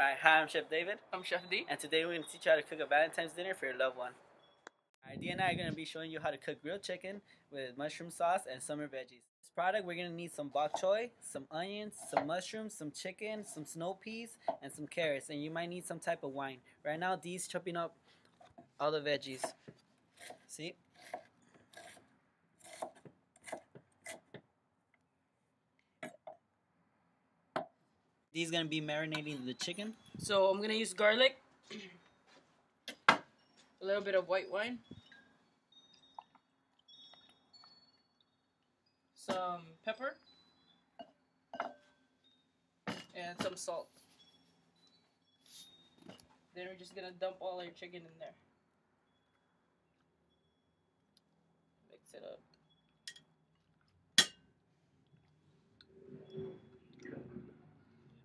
Alright, hi, I'm Chef David. I'm Chef Dee. And today we're going to teach you how to cook a Valentine's dinner for your loved one. Alright, Dee and I are going to be showing you how to cook grilled chicken with mushroom sauce and summer veggies. This product, we're going to need some bok choy, some onions, some mushrooms, some chicken, some snow peas, and some carrots. And you might need some type of wine. Right now, Dee's chopping up all the veggies. See? Dee's gonna be marinating the chicken. So I'm gonna use garlic, a little bit of white wine, some pepper, and some salt. Then we're just gonna dump all our chicken in there. Mix it up.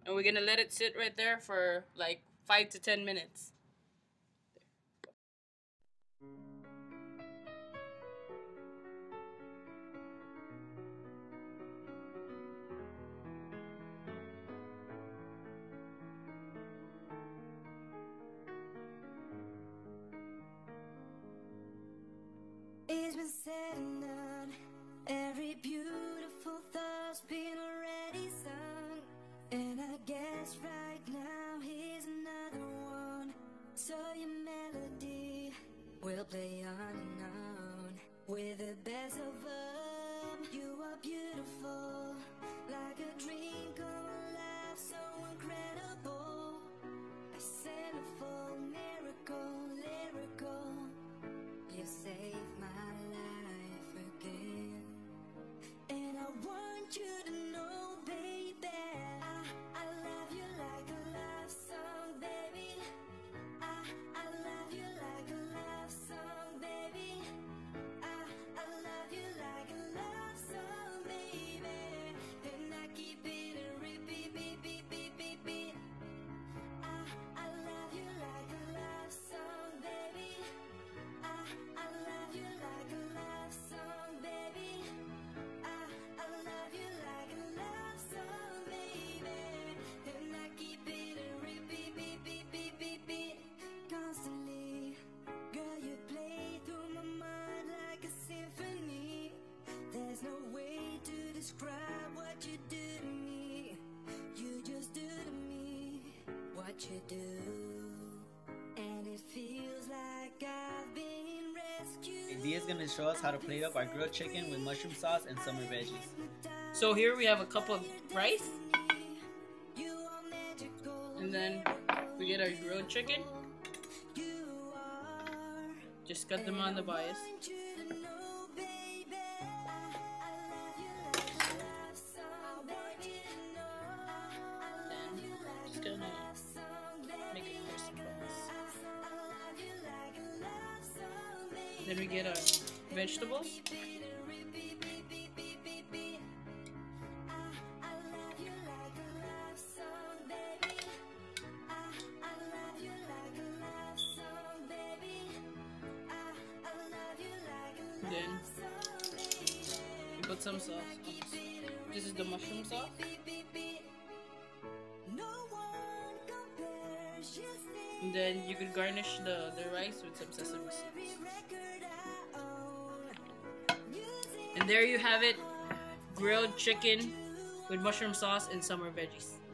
And we're going to let it sit right there for like 5 to 10 minutes. It's been said and done. Every beautiful thought's been already sung. And I guess right now here's another one. So your melody will play on and on. With the best of them, you are beautiful. Like a dream come alive, so incredible. I send a full miracle, lyrical. You save my life again. And I want you to know, baby, you do, and it feels like I've been rescued. Dee is going to show us how to plate up our grilled chicken with mushroom sauce and summer veggies. So here we have a cup of rice, and then we get our grilled chicken. Just cut them on the bias. Then we get our vegetables. Then we put some sauce. This is the mushroom sauce. And then you could garnish the rice with some sesame seeds. And there you have it, grilled chicken with mushroom sauce and summer veggies.